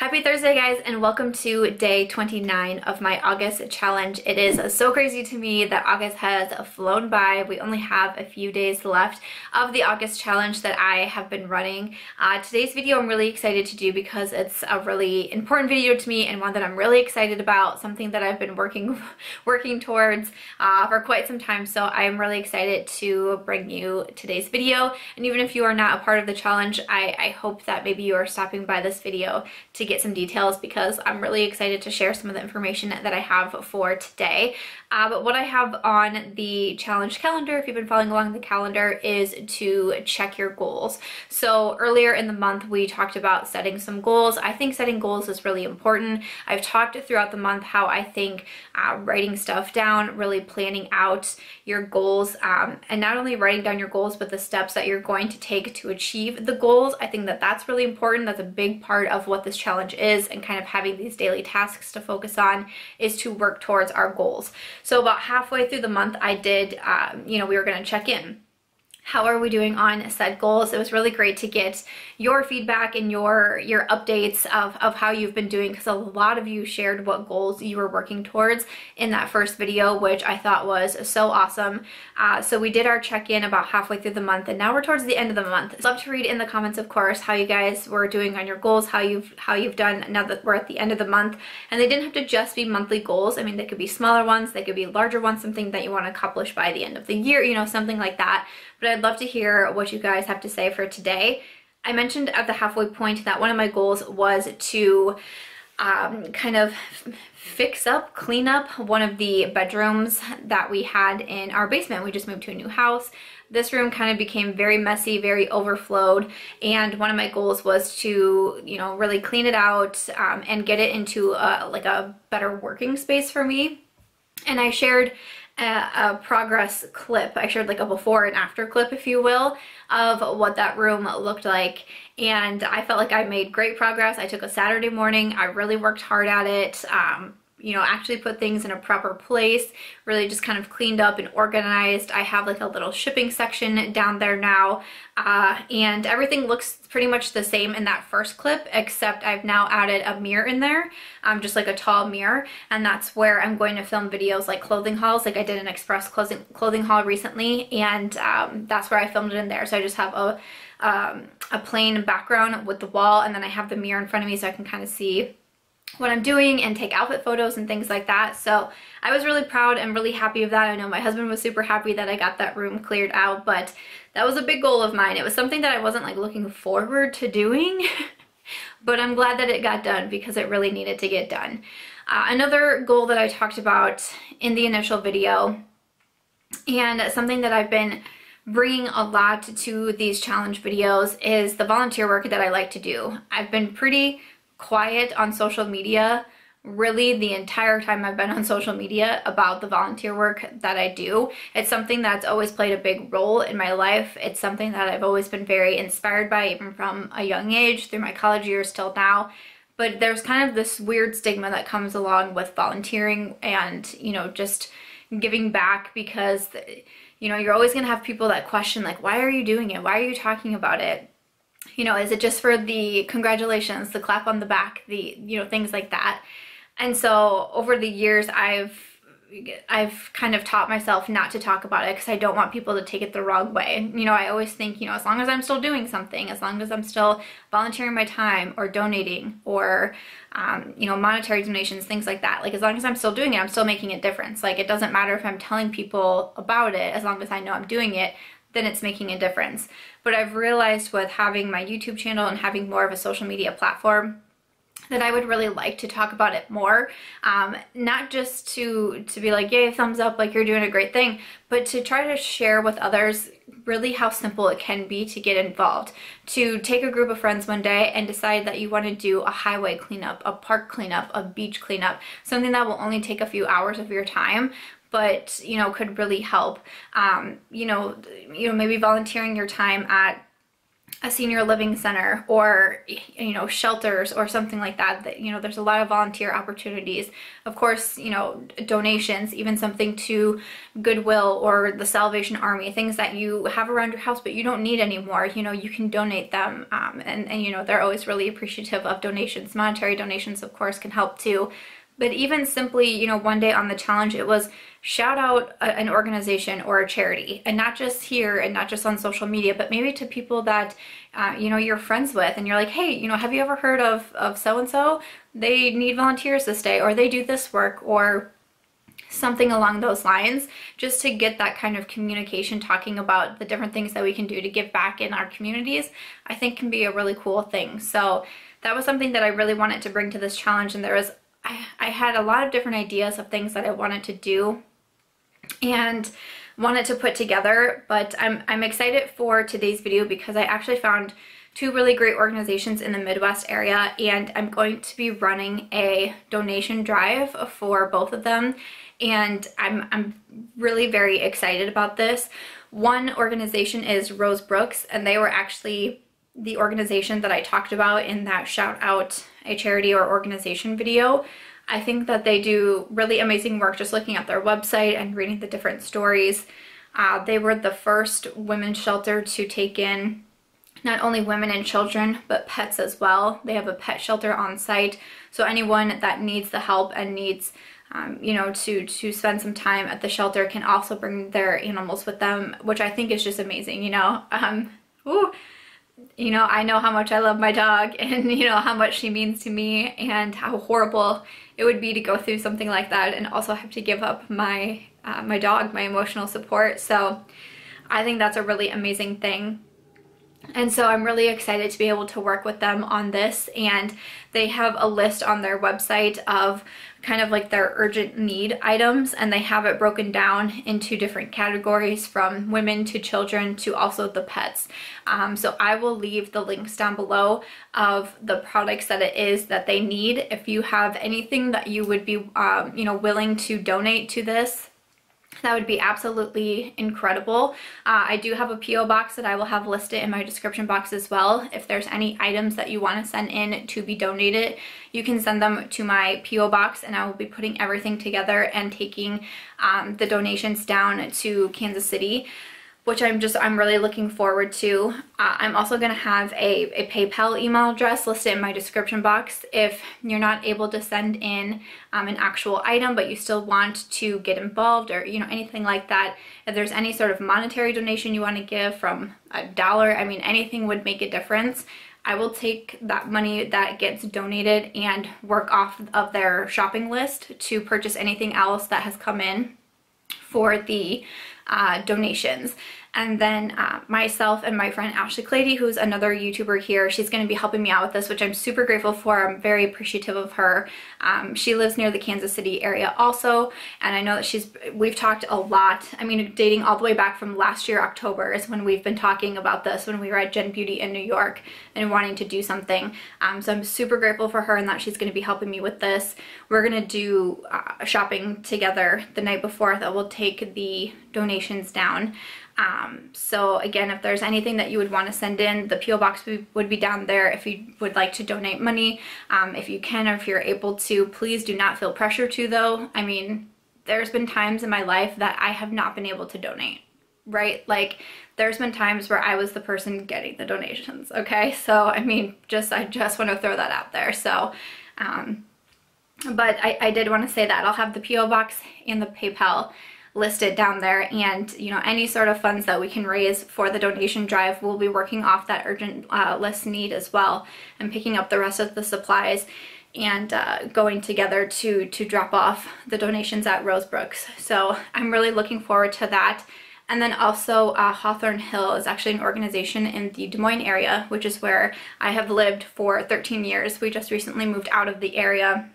Happy Thursday, guys, and welcome to day 29 of my August challenge. It is so crazy to me that August has flown by. We only have a few days left of the August challenge that I have been running. Today's video I'm really excited to do because it's a really important video to me and one that I'm really excited about, something that I've been working towards for quite some time. So I'm really excited to bring you today's video. And even if you are not a part of the challenge, I hope that maybe you are stopping by this video to get some details, because I'm really excited to share some of the information that I have for today. But what I have on the challenge calendar, if you've been following along the calendar, is to check your goals. So earlier in the month we talked about setting some goals. I think setting goals is really important. I've talked throughout the month how I think writing stuff down, really planning out your goals, and not only writing down your goals but the steps that you're going to take to achieve the goals. I think that that's really important. That's a big part of what this challenge is, and kind of having these daily tasks to focus on is to work towards our goals. So about halfway through the month I did, we were going to check in. How are we doing on said goals? It was really great to get your feedback and your updates of how you've been doing, because a lot of you shared what goals you were working towards in that first video, which I thought was so awesome. So we did our check-in about halfway through the month, and now we're towards the end of the month. I'd love to read in the comments, of course, how you guys were doing on your goals, how you've done now that we're at the end of the month. And they didn't have to just be monthly goals. I mean, they could be smaller ones, they could be larger ones, something that you want to accomplish by the end of the year, you know, something like that. But I'd love to hear what you guys have to say for today. I mentioned at the halfway point that one of my goals was to kind of fix up, clean up one of the bedrooms that we had in our basement. We just moved to a new house. This room kind of became very messy, very overflowed, and one of my goals was to, you know, really clean it out and get it into a better working space for me. And I shared a progress clip. I shared like a before and after clip, if you will, of what that room looked like, and I felt like I made great progress. I took a Saturday morning, I really worked hard at it, you know, actually put things in a proper place, really just kind of cleaned up and organized. I have like a little shipping section down there now, and everything looks pretty much the same in that first clip, except I've now added a mirror in there, just like a tall mirror, and that's where I'm going to film videos like clothing hauls. Like I did an express clothing haul recently, and that's where I filmed it in there. So I just have a plain background with the wall, and then I have the mirror in front of me so I can kind of see what I'm doing and take outfit photos and things like that. So I was really proud and really happy of that. I know my husband was super happy that I got that room cleared out, but that was a big goal of mine. It was something that I wasn't like looking forward to doing, but I'm glad that it got done because it really needed to get done. Another goal that I talked about in the initial video, and something that I've been bringing a lot to these challenge videos, is the volunteer work that I like to do. I've been pretty quiet on social media really the entire time I've been on social media about the volunteer work that I do. It's something that's always played a big role in my life. It's something that I've always been very inspired by, even from a young age through my college years till now. But there's kind of this weird stigma that comes along with volunteering and, you know, just giving back, because, you know, you're always going to have people that question, like, why are you doing it? Why are you talking about it? You know, is it just for the congratulations, the clap on the back, the, you know, things like that. And so over the years I've kind of taught myself not to talk about it because I don't want people to take it the wrong way. You know, I always think, you know, as long as I'm still doing something, as long as I'm still volunteering my time or donating or, you know, monetary donations, things like that. Like, as long as I'm still doing it, I'm still making a difference. Like, it doesn't matter if I'm telling people about it, as long as I know I'm doing it, then it's making a difference. But I've realized with having my YouTube channel and having more of a social media platform that I would really like to talk about it more, not just to be like, yay, thumbs up, like you're doing a great thing, but to try to share with others really how simple it can be to get involved, to take a group of friends one day and decide that you want to do a highway cleanup, a park cleanup, a beach cleanup, something that will only take a few hours of your time, but, you know, could really help. You know, maybe volunteering your time at a senior living center or, you know, shelters or something like that, that, you know, there's a lot of volunteer opportunities. Of course, you know, donations, even something to Goodwill or the Salvation Army, things that you have around your house but you don't need anymore, you know, you can donate them. And you know, they're always really appreciative of donations. Monetary donations, of course, can help too. But even simply, you know, one day on the challenge, it was shout out an organization or a charity, and not just here and not just on social media, but maybe to people that, you know, you're friends with and you're like, hey, you know, have you ever heard of so-and-so? They need volunteers this day, or they do this work, or something along those lines, just to get that kind of communication, talking about the different things that we can do to give back in our communities, I think can be a really cool thing. So that was something that I really wanted to bring to this challenge, and there was I had a lot of different ideas of things that I wanted to do and wanted to put together, but I'm excited for today's video because I actually found two really great organizations in the Midwest area, and I'm going to be running a donation drive for both of them, and I'm really very excited about this. One organization is Rose Brooks, and they were actually the organization that I talked about in that shout out a charity or organization video. I think that they do really amazing work. Just looking at their website and reading the different stories, they were the first women's shelter to take in not only women and children but pets as well. They have a pet shelter on site, so anyone that needs the help and needs you know, to spend some time at the shelter can also bring their animals with them, which I think is just amazing. You know, ooh, you know, I know how much I love my dog, and you know how much she means to me, and how horrible it would be to go through something like that and also have to give up my my dog, my emotional support. So I think that's a really amazing thing. And so I'm really excited to be able to work with them on this, and they have a list on their website of kind of like their urgent need items, and they have it broken down into different categories from women to children to also the pets. So I will leave the links down below of the products that it is that they need. If you have anything that you would be you know, willing to donate to this, that would be absolutely incredible. I do have a P.O. box that I will have listed in my description box as well. If there's any items that you want to send in to be donated, you can send them to my P.O. box, and I will be putting everything together and taking the donations down to Kansas City, which I'm really looking forward to. I'm also going to have a PayPal email address listed in my description box. If you're not able to send in an actual item but you still want to get involved, or you know, anything like that, if there's any sort of monetary donation you want to give, from $1, I mean, anything would make a difference. I will take that money that gets donated and work off of their shopping list to purchase anything else that has come in for the donations. And then myself and my friend Ashley Clady, who's another YouTuber here, she's going to be helping me out with this, which I'm super grateful for. I'm very appreciative of her. She lives near the Kansas City area also, and I know that we've talked a lot. I mean, dating all the way back from last year, October, is when we've been talking about this, when we were at Gen Beauty in New York and wanting to do something. So I'm super grateful for her and that she's going to be helping me with this. We're going to do shopping together the night before that will take the donations down. So again, if there's anything that you would want to send in, the P.O. box would be down there if you would like to donate money. If you can, or if you're able to, please do not feel pressure to, though. I mean, there's been times in my life that I have not been able to donate, right? Like, there's been times where I was the person getting the donations, okay? So, I mean, I just want to throw that out there. So, but I did want to say that I'll have the P.O. box and the PayPal listed down there, and you know, any sort of funds that we can raise for the donation drive, we'll be working off that urgent list need as well, and picking up the rest of the supplies and going together to drop off the donations at Rose Brooks. So I'm really looking forward to that. And then also Hawthorne Hill is actually an organization in the Des Moines area, which is where I have lived for 13 years. We just recently moved out of the area.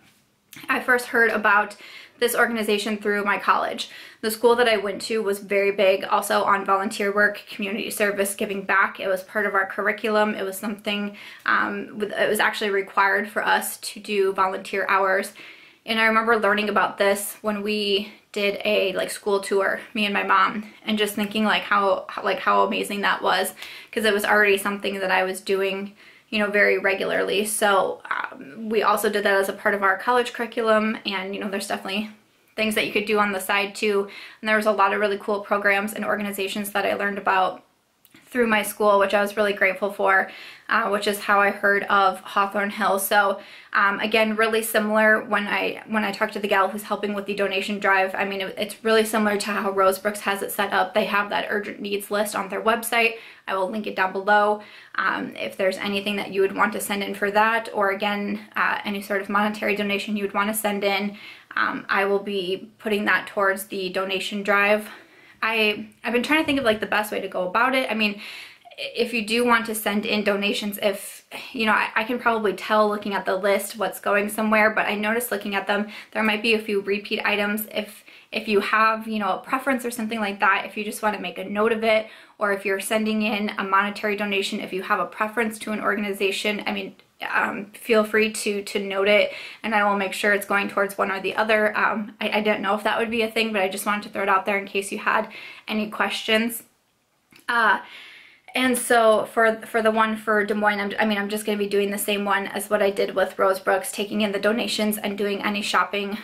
I first heard about this organization through my college. The school that I went to was very big also on volunteer work, community service, giving back. It was part of our curriculum. It was something, it was actually required for us to do volunteer hours. And I remember learning about this when we did a like school tour, me and my mom, and just thinking like how amazing that was, because it was already something that I was doing, you know, very regularly. So we also did that as a part of our college curriculum, and you know, there's definitely things that you could do on the side too. And there was a lot of really cool programs and organizations that I learned about through my school, which I was really grateful for, which is how I heard of Hawthorne Hill. So again, really similar when I talked to the gal who's helping with the donation drive. I mean, it's really similar to how Rose Brooks has it set up. They have that urgent needs list on their website. I will link it down below if there's anything that you would want to send in for that, or again, any sort of monetary donation you would want to send in. I will be putting that towards the donation drive. I've been trying to think of like the best way to go about it. I mean, if you do want to send in donations, if, you know, I can probably tell looking at the list what's going somewhere, but I noticed looking at them, there might be a few repeat items. If you have, you know, a preference or something like that, if you just want to make a note of it, or if you're sending in a monetary donation, if you have a preference to an organization, I mean, feel free to note it, and I will make sure it's going towards one or the other. I didn't know if that would be a thing, but I just wanted to throw it out there in case you had any questions. And so for the one for Des Moines, I'm just going to be doing the same one as what I did with Rose Brooks, taking in the donations and doing any shopping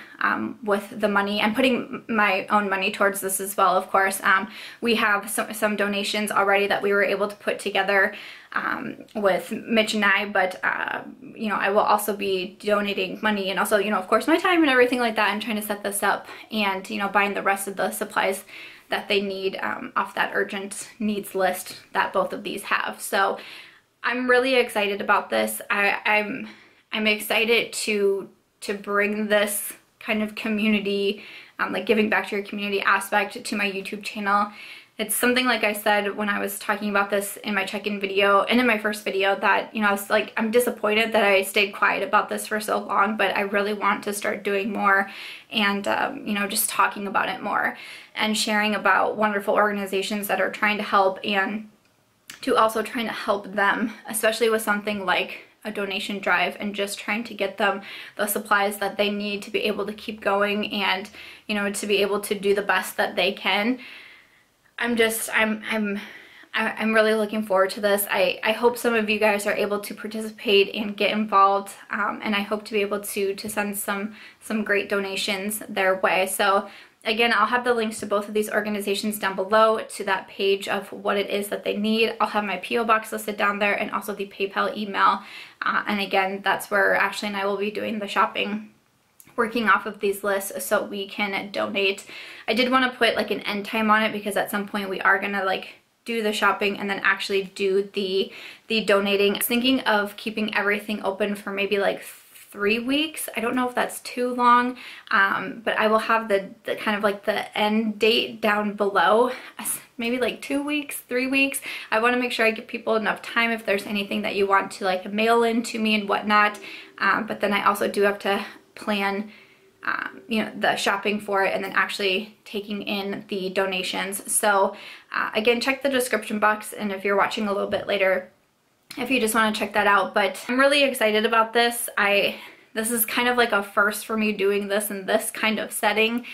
with the money. I'm putting my own money towards this as well, of course. We have some donations already that we were able to put together with Mitch and I, but you know, I will also be donating money, and also, you know, of course, my time and everything like that. I'm trying to set this up and, you know, buying the rest of the supplies that they need off that urgent needs list that both of these have. So I'm really excited about this. I'm excited to bring this kind of community, like giving back to your community aspect to my YouTube channel. It's something, like I said when I was talking about this in my check-in video and in my first video, that, you know, I was like, I'm disappointed that I stayed quiet about this for so long, but I really want to start doing more and, you know, just talking about it more and sharing about wonderful organizations that are trying to help, and to also trying to help them, especially with something like a donation drive, and just trying to get them the supplies that they need to be able to keep going and, you know, to be able to do the best that they can. I'm really looking forward to this. I hope some of you guys are able to participate and get involved, and I hope to be able to send some great donations their way. So again, I'll have the links to both of these organizations down below, to that page of what it is that they need. I'll have my P.O. box listed down there, and also the PayPal email, and again, that's where Ashley and I will be doing the shopping, working off of these lists so we can donate. I did want to put like an end time on it, because at some point we are going to like do the shopping and then actually do the donating. I was thinking of keeping everything open for maybe like 3 weeks. I don't know if that's too long, but I will have the kind of like the end date down below, maybe like 2 weeks, 3 weeks. I want to make sure I give people enough time if there's anything that you want to like mail in to me and whatnot, but then I also do have to plan, you know, the shopping for it and then actually taking in the donations. So again, check the description box, and if you're watching a little bit later, if you just want to check that out. But I'm really excited about this. This is kind of like a first for me, doing this in this kind of setting,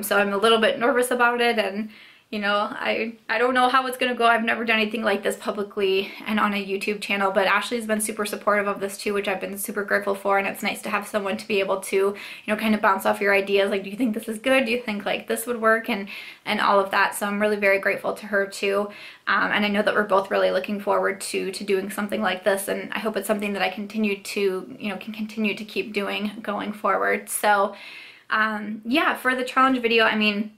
so I'm a little bit nervous about it, and you know, I don't know how it's gonna go. I've never done anything like this publicly and on a YouTube channel, but Ashley's been super supportive of this too, which I've been super grateful for, and it's nice to have someone to be able to, you know, kind of bounce off your ideas, like, do you think this is good? Do you think like this would work? And all of that. So I'm really very grateful to her too, and I know that we're both really looking forward to doing something like this, and I hope it's something that I continue to, you know, can continue to keep doing going forward. So yeah, for the challenge video, I mean,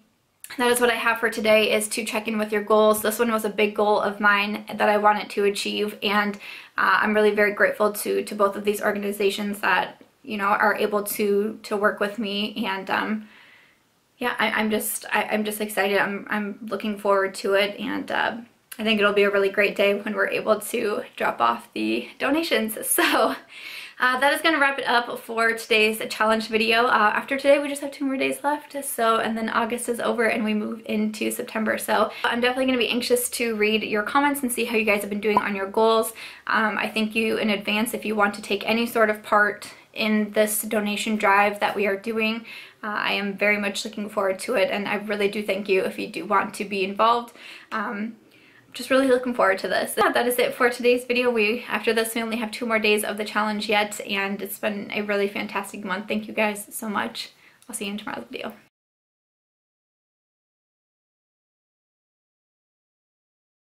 that is what I have for today, is to check in with your goals. This one was a big goal of mine that I wanted to achieve, and I'm really very grateful to both of these organizations that, you know, are able to work with me. And yeah, I'm just excited. I'm looking forward to it, and I think it'll be a really great day when we're able to drop off the donations. So that is going to wrap it up for today's challenge video. After today, we just have 2 more days left, so, and then August is over and we move into September. So I'm definitely going to be anxious to read your comments and see how you guys have been doing on your goals. I thank you in advance if you want to take any sort of part in this donation drive that we are doing. I am very much looking forward to it, and I really do thank you if you do want to be involved. Just really looking forward to this. Yeah, that is it for today's video. After this we only have 2 more days of the challenge yet, and it's been a really fantastic month. Thank you guys so much. I'll see you in tomorrow's video.